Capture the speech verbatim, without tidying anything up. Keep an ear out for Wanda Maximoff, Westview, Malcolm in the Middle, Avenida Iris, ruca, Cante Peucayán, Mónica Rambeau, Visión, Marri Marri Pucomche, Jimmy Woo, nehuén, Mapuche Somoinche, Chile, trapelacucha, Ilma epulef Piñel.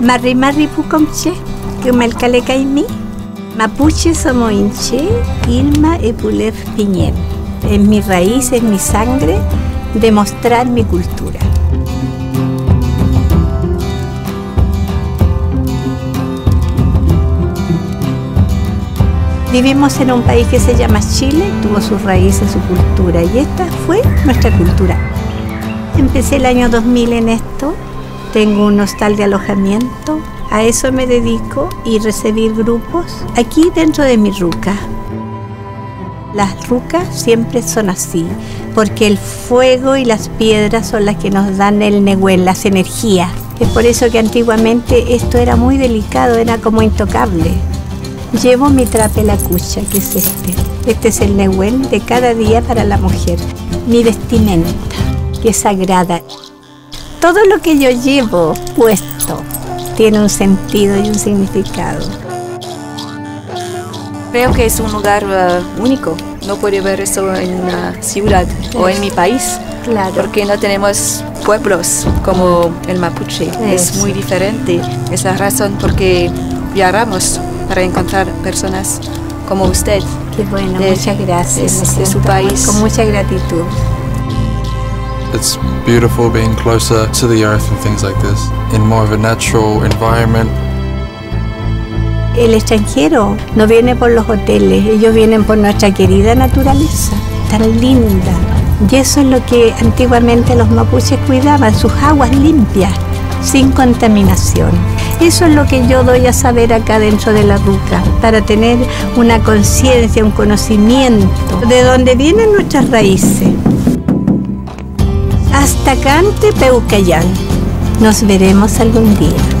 Marri Marri Pucomche, Kumalcalecaimi, Mapuche Somoinche, Ilma epulef Piñel. Es mi raíz, es mi sangre, demostrar mi cultura. Vivimos en un país que se llama Chile, tuvo sus raíces, su cultura, y esta fue nuestra cultura. Empecé el año dos mil en esto, tengo un hostal de alojamiento, a eso me dedico y recibir grupos aquí dentro de mi ruca. Las rucas siempre son así, porque el fuego y las piedras son las que nos dan el nehuén, las energías. Es por eso que antiguamente esto era muy delicado, era como intocable. Llevo mi trapelacucha, que es este. Este es el nehuén de cada día para la mujer. Mi vestimenta, que es sagrada. Todo lo que yo llevo puesto tiene un sentido y un significado. Creo que es un lugar uh, único. No puede ver eso en una ciudad sí. o en mi país. Claro. Porque no tenemos pueblos como el mapuche. Sí. Es muy diferente. Es la razón por qué viajamos, para encontrar personas como usted. Qué bueno, de, muchas gracias. De, de su país. Con mucha gratitud. It's beautiful being closer to the earth and things like this, in more of a natural environment. El extranjero no viene por los hoteles, ellos vienen por nuestra querida naturaleza, tan linda. Y eso es lo que antiguamente los mapuches cuidaban, sus aguas limpias, sin contaminación. Eso es lo que yo doy a saber acá dentro de la ruca, para tener una conciencia, un conocimiento de dónde vienen nuestras raíces. Hasta Cante Peucayán. Nos veremos algún día.